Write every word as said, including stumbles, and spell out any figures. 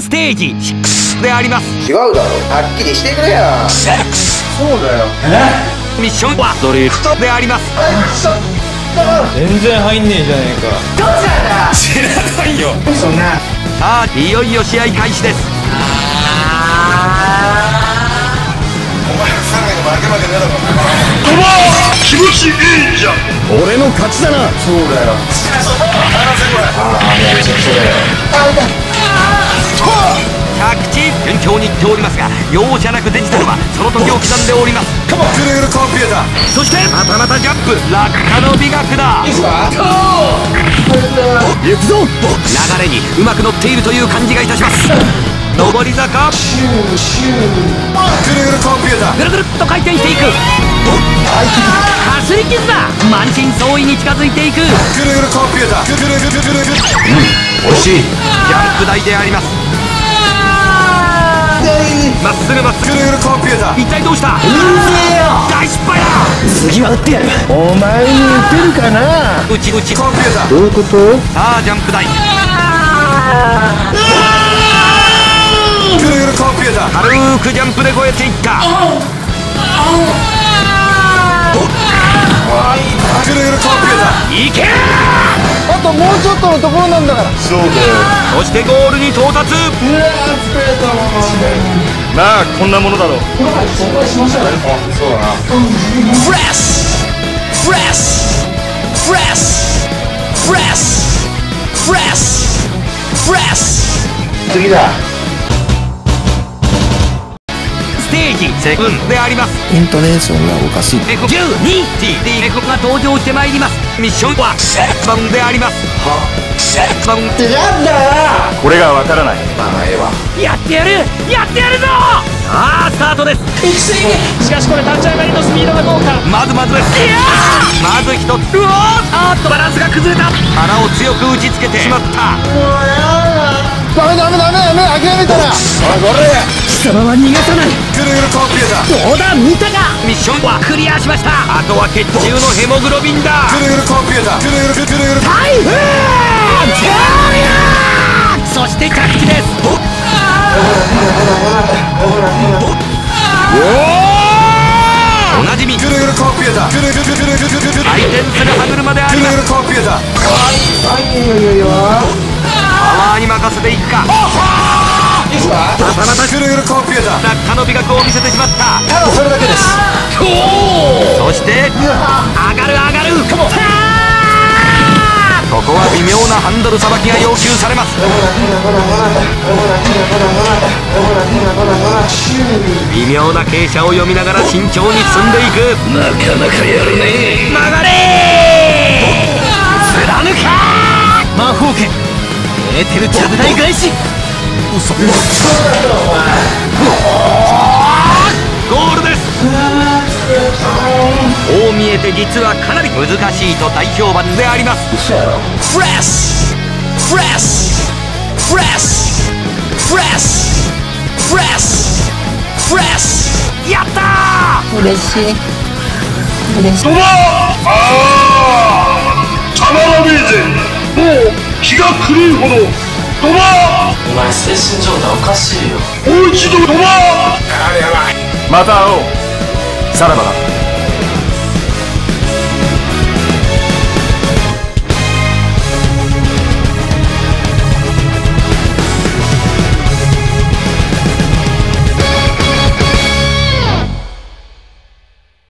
ステージシックスであります。違うだろ、はっきりしてくれよ。そうだよ。えミッションはドリフトであります。全然入んねえじゃねえか。どっちなんだ、知らないよそんな。さあいよいよ試合開始です。お前さんかいに負け負けねえだろ。ゴマー気持ちいいじゃん。俺の勝ちだな。そうだよ。着地順調にいっておりますが、容赦なくデジタルはその時を刻んでおります。カモンぐるぐるコンピューター。そしてまたまたジャンプ、落下の美学だ。いいっすか。行くぞ。流れにうまく乗っているという感じがいたします。上り坂、シューシューぐるぐるコンピューター、ぐるぐるっと回転していく。かすり傷だ。満身創痍に近づいていく。ぐるぐるコンピューター、ぐるぐるぐるぐる。うん、惜しい。ジャンプ台であります。まっすぐまっすぐぐるぐるコンピューター。一体どうした。うるせえよ、大失敗だ。次は打ってやる。お前に打てるかな。うちうちコンピューター。どういうこと。さあジャンプ台、ぐるぐるコンピューター。軽くジャンプで越えていった。ぐるぐるコンピューター、いけ。あともうちょっとのところなんだから。そうだよ。そしてゴールに到達。うわ疲れたもん。まあこんなものだろう。失敗しましたね。あ、そうだな。フレッシュフレッシュフレッシュフレッシュフレッシュフレッシュ。次だ。ステージセブンであります。イントネーションがおかしい。レコ じゅうにティーディー レコが登場してまいります。ミッションはシックスばんであります。はシックスばんってなんだよ。これがわからない。まあええわ。やってやるやってやるぞ。さあスタートです。行き過ぎ。しかしこれ立ち上がりのスピードがどうか。まずまずです。いやーまず一つ。うおー、あーっとバランスが崩れた。腹を強く打ちつけてしまった。うわー、ダメダメダメダメ、諦めたら。おいこれ貴様は逃がさない。ぐるぐるコンピューター。どうだ見たか。ミッションはクリアしました。あとは血中のヘモグロビンだ。ぐるぐるコンピューター、ぐるぐるぐるぐる。台風ジャーリアー。そして着地です。おなじみぐるぐるコンピューター。回転する歯車であります。ぐるぐるコンピューター。パワーに任せていくか。またまたぐるぐるコンピューター。落下の美学を見せてしまった。ただそれだけです。そして上がる上がる。ここは微妙なハンドルさばきが要求されます。微妙な傾斜を読みながら慎重に進んでいく。なかなかやるね。曲がれ貫かー。魔法剣エーテルちゃぶ台返し。嘘。ゴールです。こう見えて実はかなり難しいと大評判であります。フレッシュフレッシュフレッシュフレッシュフレッシュフレッシュ。やったー、嬉しい嬉しい。トマーあーたまらねえぜ。もう気が狂うほどトマー。お前精神状態おかしいよ。もう一度トマー。やばいやばい。また会おう。さらばだ。